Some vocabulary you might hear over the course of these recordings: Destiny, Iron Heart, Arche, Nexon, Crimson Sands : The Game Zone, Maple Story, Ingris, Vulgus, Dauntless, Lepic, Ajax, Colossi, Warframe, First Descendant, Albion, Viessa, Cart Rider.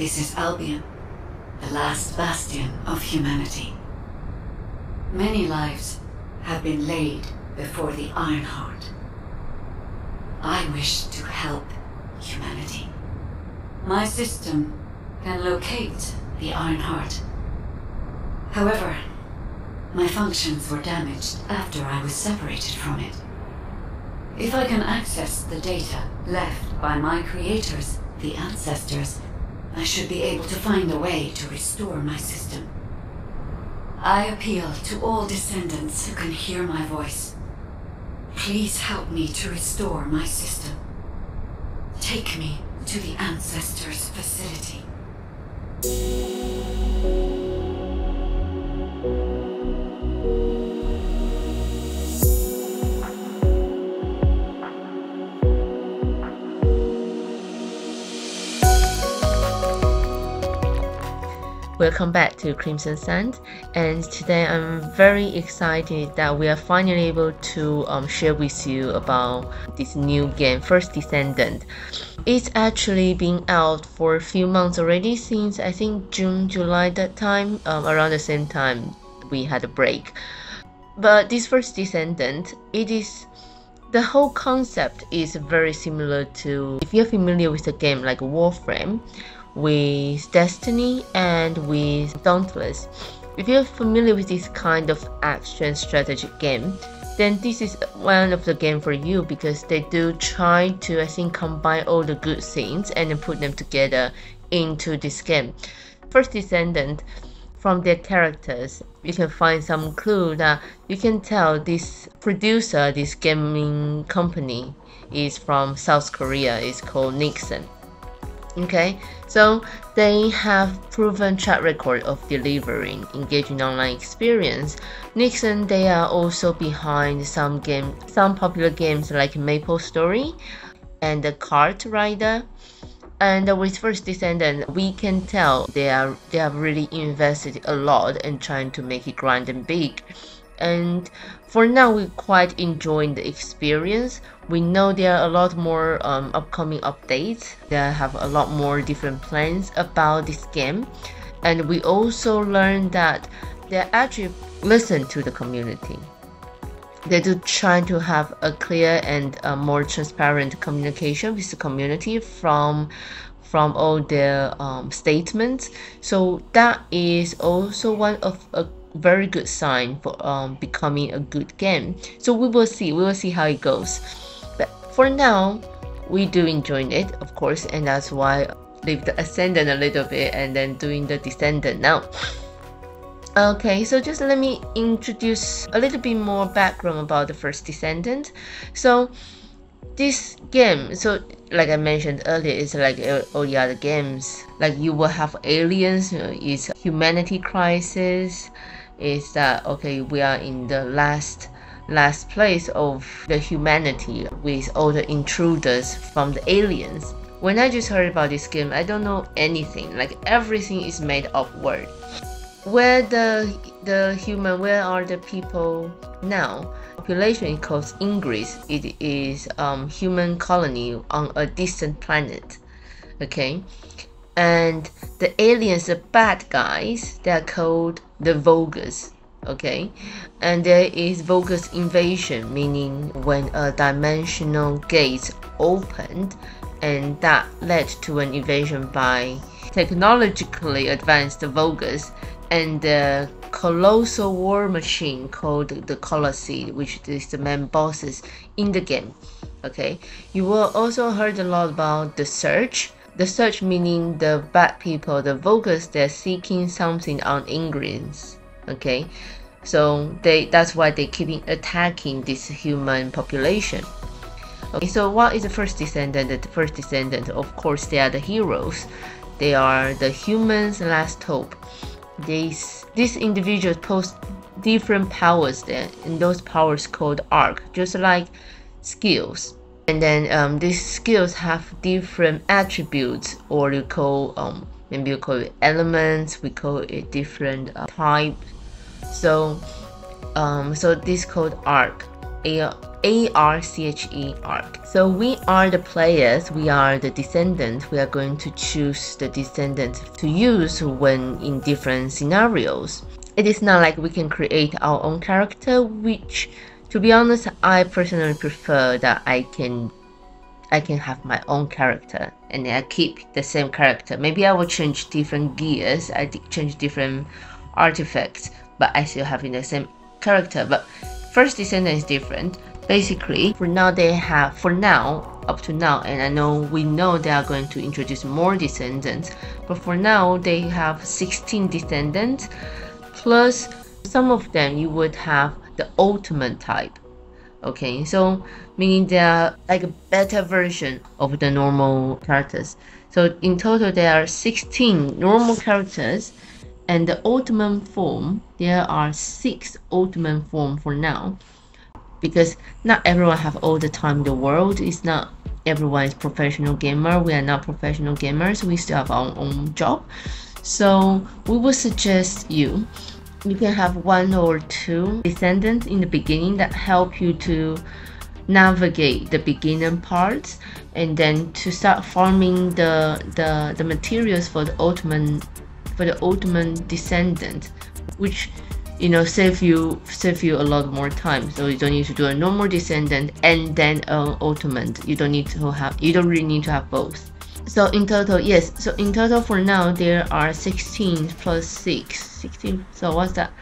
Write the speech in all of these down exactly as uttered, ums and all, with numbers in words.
This is Albion, the last bastion of humanity. Many lives have been laid before the Iron Heart. I wish to help humanity. My system can locate the Iron Heart. However, my functions were damaged after I was separated from it. If I can access the data left by my creators, the ancestors, I should be able to find a way to restore my system. I appeal to all descendants who can hear my voice. Please help me to restore my system. Take me to the ancestors' facility. Welcome back to Crimson Sands, and today I'm very excited that we are finally able to um, share with you about this new game, First Descendant. It's actually been out for a few months already, since I think June, July that time, um, around the same time we had a break. But this First Descendant, it is the whole concept is very similar to, if you're familiar with a game like Warframe, with Destiny and with Dauntless. If you're familiar with this kind of action strategy game, then this is one of the game for you, because they do try to, I think, combine all the good things and then put them together into this game. First Descendant, from their characters, you can find some clue that you can tell this producer, this gaming company, is from South Korea. It's called Nexon. Okay, so they have proven track record of delivering engaging online experience. Nexon, they are also behind some game, some popular games like Maple Story and the Cart Rider. And with First Descendant, we can tell they are they have really invested a lot and trying to make it grand and big. And for now, we're quite enjoying the experience. We know there are a lot more um, upcoming updates. They have a lot more different plans about this game. And we also learned that they actually listen to the community. They do try to have a clear and a more transparent communication with the community from from all their um, statements. So that is also one of a very good sign for um, becoming a good game. So we will see, we will see how it goes. But for now, we do enjoy it, of course, and that's why I leave the Ascendant a little bit and then doing the Descendant now. Okay, so just let me introduce a little bit more background about the First Descendant. So this game, so like I mentioned earlier, it's like all the other games. Like you will have aliens, you know, it's humanity crisis. Is that okay, we are in the last last place of the humanity with all the intruders from the aliens. When I just heard about this game, I don't know anything. Like everything is made up word. Where the the human, where are the people now? Population is called Ingris. It is um human colony on a distant planet. Okay, and the aliens, the bad guys, they are called the Vulgus. Okay, and there is Vulgus invasion, meaning when a dimensional gate opened, and that led to an invasion by technologically advanced Vulgus and the colossal war machine called the Colossi, which is the main bosses in the game. Okay, you will also heard a lot about the search. The search meaning the bad people, the Vulgus, they're seeking something on Ingris. Okay, so they that's why they keep attacking this human population. Okay, so what is the First Descendant? The First Descendant, of course, they are the heroes. They are the humans' last hope. These, these individuals possess different powers there, and those powers called arc, just like skills. And then um, these skills have different attributes, or you call um, maybe you call it elements, we call it different uh, type. So, um, so this called arc, A A R C H E, arc. So we are the players, we are the descendant, we are going to choose the descendant to use when in different scenarios. It is not like we can create our own character, which, to be honest, I personally prefer that I can I can have my own character and I keep the same character. Maybe I will change different gears, I change different artifacts, but I still having the same character. But First Descendant is different. Basically, for now they have, for now, up to now, and I know we know they are going to introduce more descendants, but for now they have sixteen descendants, plus some of them you would have the ultimate type. Okay, so meaning they are like a better version of the normal characters. So in total there are sixteen normal characters, and the ultimate form, there are six ultimate form for now, because not everyone have all the time in the world. It's not everyone is professional gamer. We are not professional gamers, we still have our own job. So we would suggest you you can have one or two descendants in the beginning that help you to navigate the beginning parts, and then to start farming the the, the materials for the ultimate for the ultimate descendant, which, you know, save you save you a lot more time. So you don't need to do a normal descendant and then an ultimate. You don't need to have you don't really need to have both. So in total, yes, so in total for now there are sixteen plus six, sixteen, so what's that,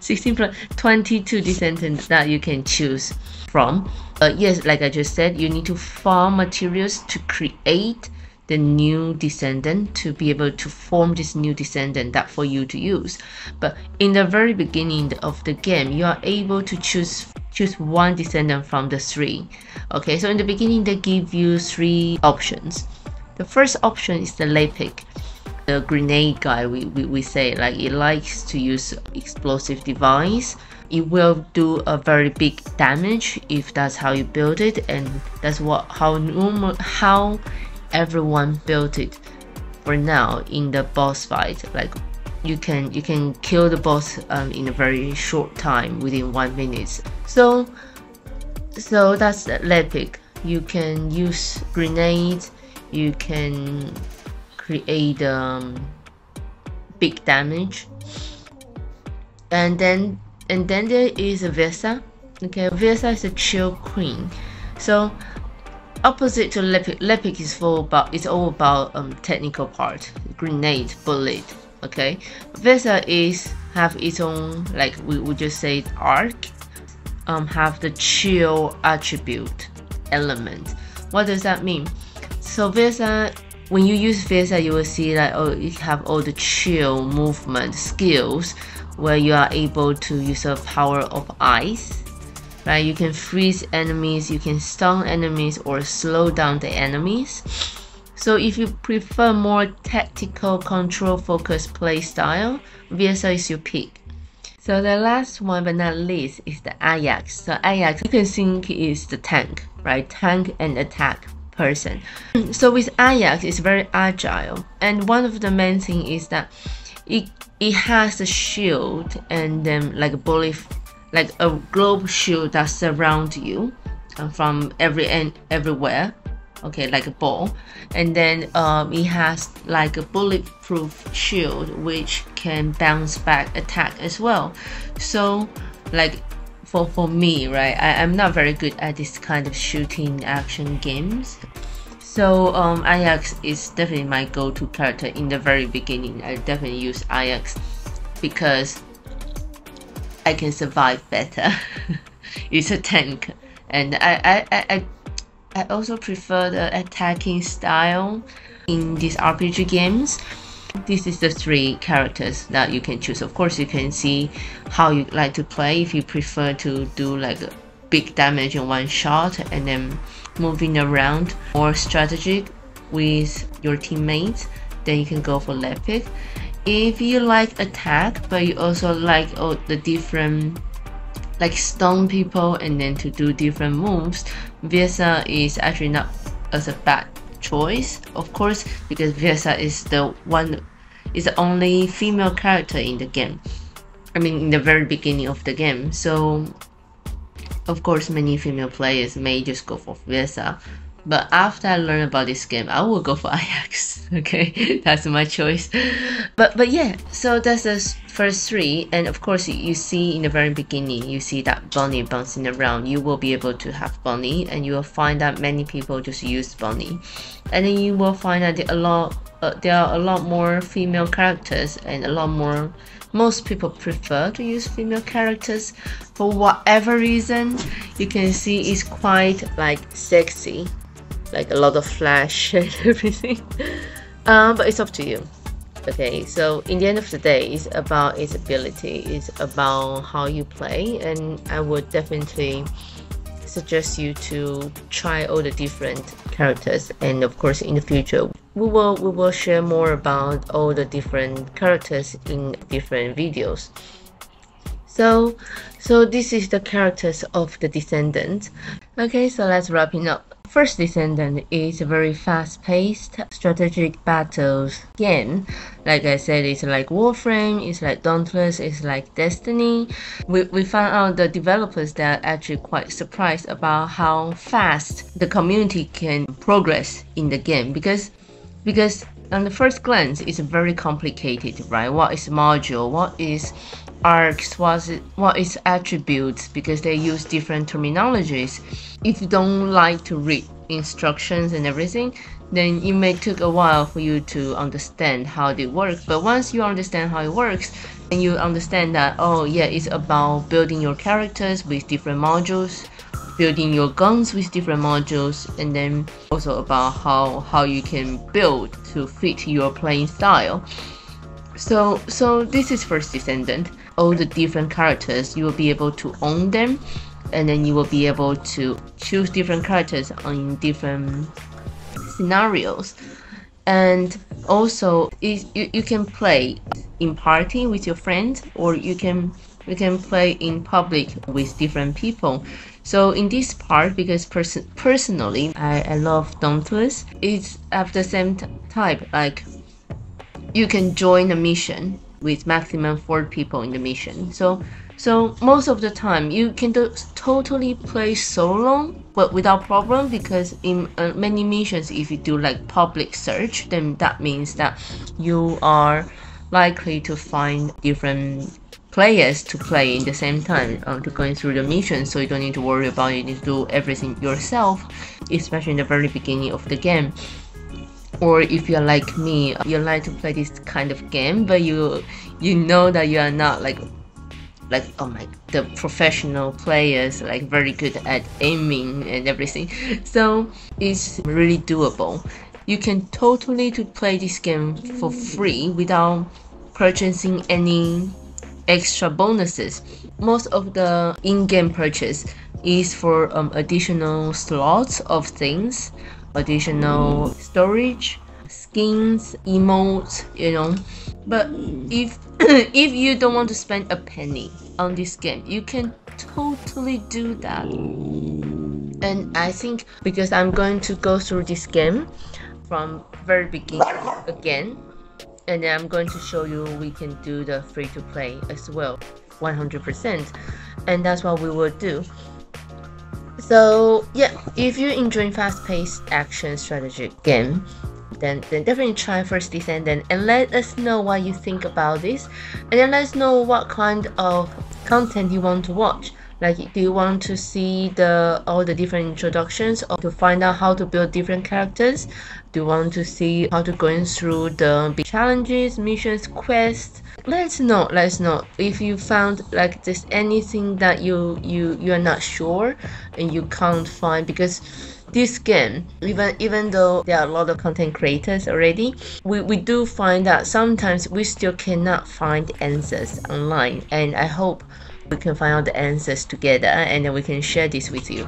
sixteen plus twenty-two descendants that you can choose from. Uh, yes, like I just said, you need to farm materials to create the new descendant, to be able to form this new descendant that for you to use. But in the very beginning of the game, you are able to choose choose one descendant from the three. Okay, so in the beginning they give you three options. The first option is the Lepic, the grenade guy. We, we, we say, like, it likes to use explosive device. It will do a very big damage if that's how you build it, and that's what how normal how everyone built it for now in the boss fight. Like, you can you can kill the boss um, in a very short time, within one minute. So so that's Lepic. You can use grenades, you can create um, big damage. And then and then there is a Viessa. Okay, Viessa is a chill queen. So opposite to Lepic, Lepic is for about it's all about um, technical part, grenade, bullet. Okay, Viessa is have its own, like we would just say, arc. Um, have the chill attribute element. What does that mean? So Viessa, when you use Viessa, you will see that, oh, you have all the chill movement skills, where you are able to use the power of ice. Right, you can freeze enemies, you can stun enemies, or slow down the enemies. So if you prefer more tactical, control focused play style, Viessa is your pick. So the last one but not least is the Ajax. So Ajax, you can think is the tank, right? Tank and attack person. So with Ajax, it's very agile, and one of the main thing is that it it has a shield and um, like a bullet, like a globe shield that surrounds you from every end, everywhere. Okay, like a ball. And then um, it has like a bulletproof shield which can bounce back attack as well. So like for for me, right, I, I'm not very good at this kind of shooting action games. So um, Ajax is definitely my go-to character in the very beginning. I definitely use Ajax because I can survive better. It's a tank, and I, I, I, I also prefer the attacking style in these R P G games. This is the three characters that you can choose. Of course, you can see how you like to play, if you prefer to do like big damage in one shot and then moving around, or strategic with your teammates, then you can go for Lepic. If you like attack, but you also like all the different, like stone people and then to do different moves, Viessa is actually not as a bad choice. Of course, because Viessa is the one, is the only female character in the game. I mean, in the very beginning of the game. So Of course, many female players may just go for Viessa, but after I learn about this game, I will go for Ajax. Okay, that's my choice. But but yeah, so that's the first three, and of course you see in the very beginning, you see that bunny bouncing around. You will be able to have bunny, and you will find that many people just use bunny, and then you will find that there are a lot uh, there are a lot more female characters, and a lot more. Most people prefer to use female characters for whatever reason. You can see it's quite like sexy, like a lot of flash and everything. Um, but it's up to you. Okay, so in the end of the day, it's about its ability, it's about how you play, and I would definitely suggest you to try all the different characters. And of course, in the future, we will we will share more about all the different characters in different videos. So so this is the characters of the Descendant. Okay, so let's wrap it up. First Descendant is a very fast-paced strategic battles game. Like I said, it's like Warframe, it's like Dauntless, it's like Destiny. We, we found out the developers that are actually quite surprised about how fast the community can progress in the game, because because on the first glance it's very complicated, right? What is module? What is arcs? What is, what is attributes? Because they use different terminologies. If you don't like to read instructions and everything, then it may take a while for you to understand how they work. But once you understand how it works, then you understand that, oh yeah, it's about building your characters with different modules, building your guns with different modules, and then also about how how you can build to fit your playing style. So, so this is First Descendant. All the different characters, you will be able to own them, and then you will be able to choose different characters on different scenarios. And also, it, you, you can play in party with your friends, or you can you can play in public with different people. So in this part, because pers personally, I, I love Dauntless, it's of the same type, like you can join a mission with maximum four people in the mission. So so most of the time you can do totally play solo, but without problem, because in uh, many missions, if you do like public search, then that means that you are likely to find different players to play in the same time uh, to going through the mission. So you don't need to worry about it. You need to do everything yourself, especially in the very beginning of the game. Or if you're like me, you like to play this kind of game, but you you know that you are not like like oh my, the professional players, like very good at aiming and everything. So it's really doable. You can totally to play this game for free without purchasing any extra bonuses. Most of the in-game purchase is for um, additional slots of things, additional storage, skins, emotes, you know. But if if you don't want to spend a penny on this game, you can totally do that. And I think because I'm going to go through this game from very beginning again, and then I'm going to show you we can do the free to play as well, one hundred percent, and that's what we will do. So yeah, if you're enjoying fast-paced action strategy game, then, then definitely try First Descendant, and let us know what you think about this, and then let us know what kind of content you want to watch. Like, do you want to see the all the different introductions, or to find out how to build different characters? Do you want to see how to go through the big challenges, missions, quests? Let us know, let us know. If you found like there's anything that you, you, you are not sure and you can't find, because this game, even even though there are a lot of content creators already, we, we do find that sometimes we still cannot find answers online. And I hope we can find out the answers together, and then we can share this with you.